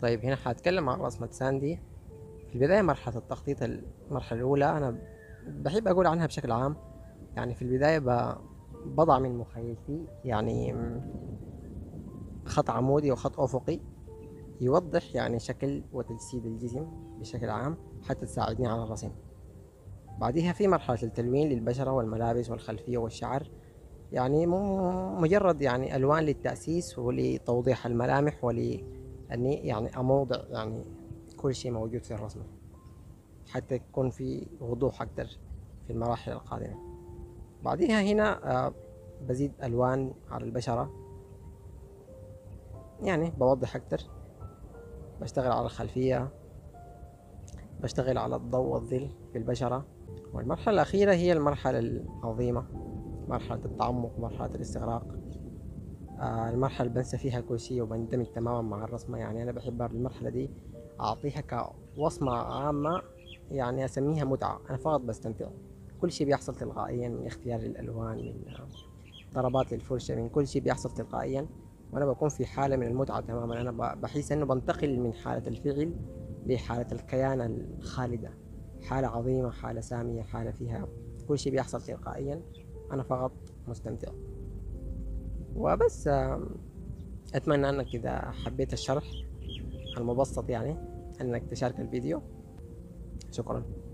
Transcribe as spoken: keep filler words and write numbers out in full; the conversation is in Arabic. طيب هنا هتكلم عن رسمة ساندي. في البداية مرحلة التخطيط، المرحلة الأولى أنا بحب أقول عنها بشكل عام، يعني في البداية بضع من مخيلتي يعني خط عمودي وخط أفقي يوضح يعني شكل وتجسيد الجسم بشكل عام حتى تساعدني على الرسم. بعدها في مرحلة التلوين للبشرة والملابس والخلفية والشعر، يعني مجرد يعني ألوان للتأسيس ولتوضيح الملامح ولأني يعني أموضع يعني كل شيء موجود في الرسمة حتى يكون في وضوح أكتر في المراحل القادمة. بعدها هنا بزيد ألوان على البشرة، يعني بوضح أكتر، بشتغل على الخلفية، بشتغل على الضوء والظل في البشرة. والمرحلة الأخيرة هي المرحلة العظيمة، مرحلة التعمق، مرحلة الاستغراق، آه المرحلة اللي بنسى فيها كل شيء وبندمج تماما مع الرسمة. يعني أنا بحب المرحلة دي أعطيها كوصمة عامة، يعني أسميها متعة، أنا فقط بستمتع. كل شيء بيحصل تلقائيا، من اختيار الألوان، من ضربات للفرشة، من كل شيء بيحصل تلقائيا، وأنا بكون في حالة من المتعة تماما. أنا بحس أنه بنتقل من حالة الفعل لحالة الكيان الخالدة، حالة عظيمة، حالة سامية، حالة فيها كل شيء بيحصل تلقائيا، أنا فقط مستمتع وبس. أتمنى أنك إذا حبيت الشرح المبسط يعني أنك تشارك الفيديو. شكرا.